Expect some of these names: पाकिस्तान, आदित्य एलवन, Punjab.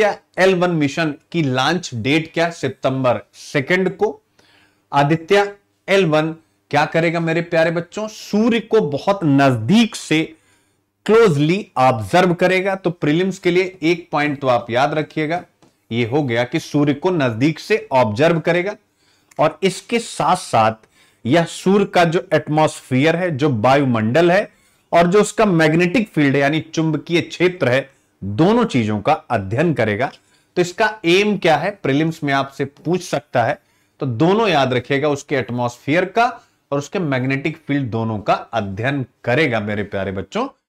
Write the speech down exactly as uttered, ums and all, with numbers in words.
आदित्य एलवन mission की launch date क्या, सितंबर सेकंड को आदित्य एलवन क्या करेगा मेरे प्यारे बच्चों, सूर्य को बहुत नजदीक से क्लोजली ऑब्जर्व करेगा। तो प्रीलिम्स के लिए एक पॉइंट तो आप याद रखिएगा, ये हो गया कि सूर्य को नजदीक से ऑब्जर्व करेगा और इसके साथ साथ यह सूर्य का जो एटमॉस्फेयर है, जो वायुमंडल है और जो उसका मैग्नेटिक फील्ड है यानी चुंबकीय क्षेत्र है, दोनों चीजों का अध्ययन करेगा। तो इसका एम क्या है, प्रीलिम्स में आपसे पूछ सकता है, तो दोनों याद रखिएगा, उसके एटमॉस्फेयर का और उसके मैग्नेटिक फील्ड दोनों का अध्ययन करेगा मेरे प्यारे बच्चों।